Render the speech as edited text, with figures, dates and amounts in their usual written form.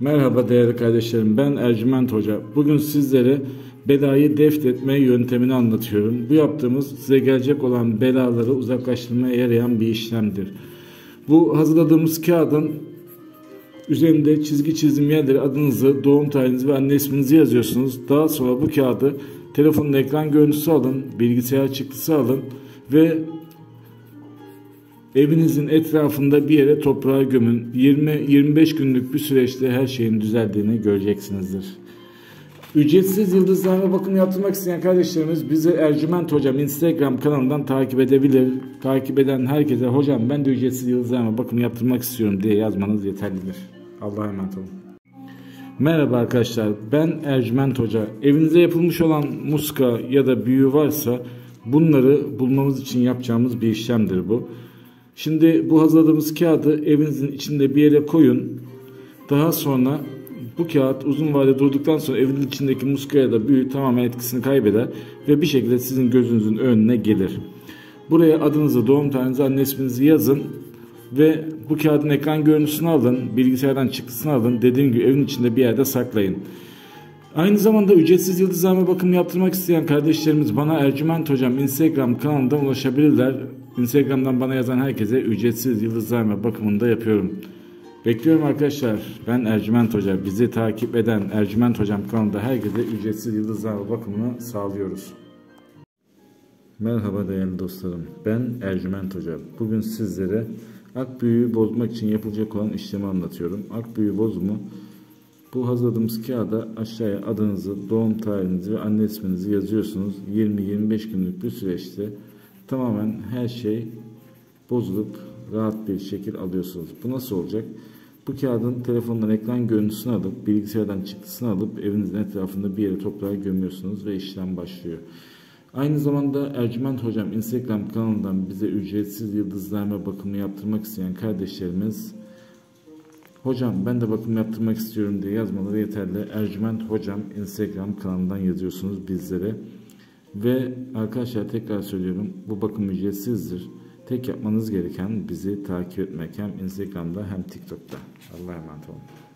Merhaba değerli kardeşlerim, ben Ercüment Hoca. Bugün sizlere belayı defletme yöntemini anlatıyorum. Bu yaptığımız size gelecek olan belaları uzaklaştırmaya yarayan bir işlemdir. Bu hazırladığımız kağıdın üzerinde çizgi çizdiğim yerlere adınızı, doğum tarihinizi ve anne isminizi yazıyorsunuz. Daha sonra bu kağıdı telefonun ekran görüntüsü alın, bilgisayar çıktısı alın ve evinizin etrafında bir yere toprağa gömün. 20-25 günlük bir süreçte her şeyin düzeldiğini göreceksinizdir. Ücretsiz yıldızlarına bakım yaptırmak isteyen kardeşlerimiz bizi Ercüment Hocam Instagram kanalından takip edebilir. Takip eden herkese "Hocam ben de ücretsiz yıldızlarına bakım yaptırmak istiyorum" diye yazmanız yeterlidir. Allah'a emanet olun. Merhaba arkadaşlar, ben Ercüment Hoca. Evinize yapılmış olan muska ya da büyü varsa bunları bulmamız için yapacağımız bir işlemdir bu. Şimdi bu hazırladığımız kağıdı evinizin içinde bir yere koyun. Daha sonra bu kağıt uzun vadede durduktan sonra evin içindeki muska ya da büyü tamamen etkisini kaybeder ve bir şekilde sizin gözünüzün önüne gelir. Buraya adınızı, doğum tarihinizi, anne isminizi yazın ve bu kağıdın ekran görüntüsünü alın, bilgisayardan çıktısını alın. Dediğim gibi evin içinde bir yerde saklayın. Aynı zamanda ücretsiz yıldızlarına bakım yaptırmak isteyen kardeşlerimiz bana Ercüment Hocam Instagram kanalından ulaşabilirler. Instagram'dan bana yazan herkese ücretsiz yıldızlarına bakımını da yapıyorum. Bekliyorum arkadaşlar. Ben Ercüment Hoca. Bizi takip eden Ercüment Hocam kanalında herkese ücretsiz yıldızlarına bakımını sağlıyoruz. Merhaba değerli dostlarım. Ben Ercüment Hoca. Bugün sizlere akbüyü bozmak için yapılacak olan işlemi anlatıyorum. Akbüyü bozumu, bu hazırladığımız kağıda aşağıya adınızı, doğum tarihinizi ve anne isminizi yazıyorsunuz. 20-25 günlük bir süreçte tamamen her şey bozulup rahat bir şekil alıyorsunuz. Bu nasıl olacak? Bu kağıdın telefondan ekran görüntüsünü alıp, bilgisayardan çıktısını alıp evinizin etrafında bir yere toprağa gömüyorsunuz ve işlem başlıyor. Aynı zamanda Ercüment Hocam Instagram kanalından bize ücretsiz yıldızlarına bakımı yaptırmak isteyen kardeşlerimiz "Hocam ben de bakım yaptırmak istiyorum" diye yazmaları yeterli. Ercüment Hocam Instagram kanalından yazıyorsunuz bizlere. Ve arkadaşlar tekrar söylüyorum, bu bakım ücretsizdir. Tek yapmanız gereken bizi takip etmek, hem Instagram'da hem TikTok'ta. Allah'a emanet olun.